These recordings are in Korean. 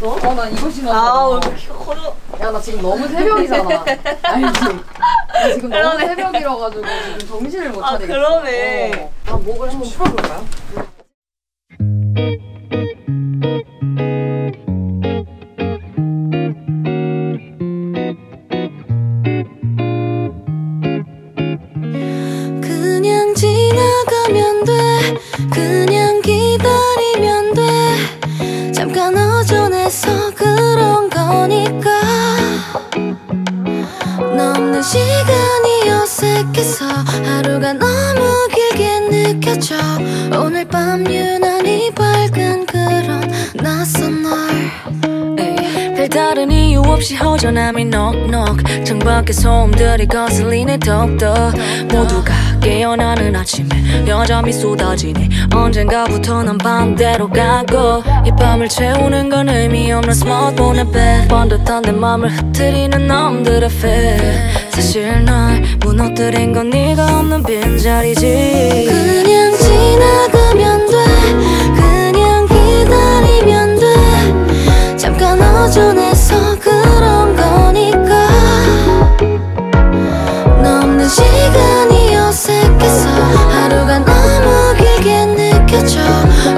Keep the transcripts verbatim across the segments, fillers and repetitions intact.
신었어? 어, 난 이거 신었어. 아, 왜 이렇게 키가 커져? 야, 나 지금 너무 새벽이잖아. 알지? 나 지금 너무 새벽이라가지고 지금 정신을 못 차리겠어. 아, 그러네. 어. 아, 목을 한번 풀어볼까요? 시간이 어색해서 하루가 너무 길게 느껴져. 오늘 밤 유난히 밝은 그런 낯선 널. 에이. 별다른 이유 없이 허전함이 넉넉. 창밖의 소음들이 거슬리네 덕덕. 모두가 깨어나는 아침에 여전히 쏟아지네. 언젠가부터 난 반대로 가고 이 밤을 채우는 건 의미 없는 스마트폰의 배. 번듯한 내 맘을 흐트리는 남들의 배. 사실 날 무너뜨린 건 네가 없는 빈자리지. 그냥 지나가면 돼. 그냥 기다리면 돼. 잠깐 어전해서 그런 거니까. 넘는 시간이 어색해서 하루가 너무 길게 느껴져.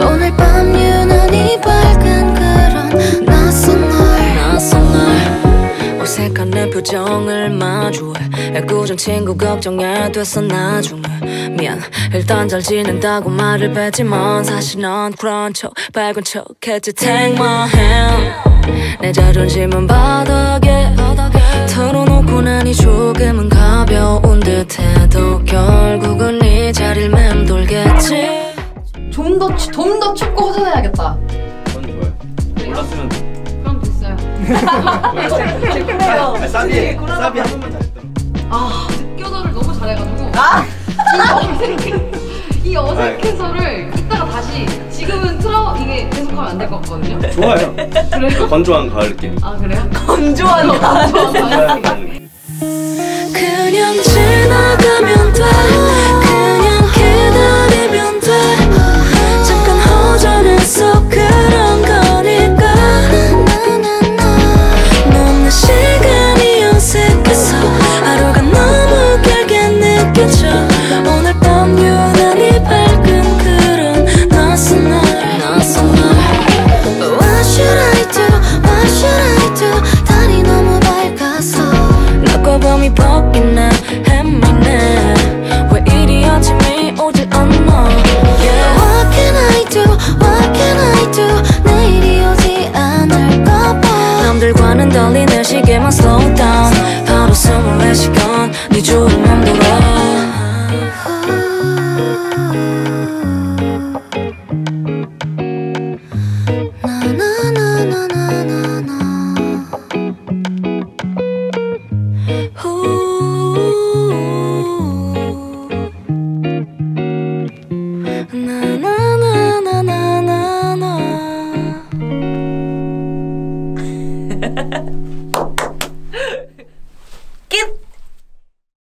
오늘 밤 유난히 밝은 그런 낯선 날. 낯선 날. 어색한 내 표정을 마주해. 애꿎은 친구 걱정해 됐어 나중에. 미안 일단 잘 지낸다고 말을 뱉지만 사실 넌 그런 척 밝은 척 했지. Take my hand. 내 자존심은 바닥에 털어놓고 나니 조금은 가벼운 듯해도 결국은 네 자리를 맴돌겠지. 좀 더 좀 더 춥고 허전해야겠다. 그건 좋아요. 몰랐으면 그럼 됐어요. 아, 싸비, 싸비 한 번만 잘했더라고. 아, 느껴서를 너무 잘해가지고. 아! 이 어색해서를 이따가 다시 지금은 틀어. 이게 계속하면 안 될 것 같거든요. 좋아요. 그래요? 건조한 가을 느낌. 아, 그래요? 건조한 가을 느낌. 그냥 지나가면 돼. 그냥 기다리면 돼. 잠깐 허전해서 그런 거니까. 넘는 시간이 어색해서 하루가 너무 길게 느껴져. 오늘 밤 유난히 밝은 그런 낯선 날. What should I do? What should I do? 달이 너무 밝아서 낮과 밤이 벗기네. 헤매네. 왜 이리 아침이 오질 않나. Yeah. What can I do? What can I do? 내일이 오지 않을까 봐. 남들과는 달리 내 시계만 slow down. 바로 스물네 시간 네 주름만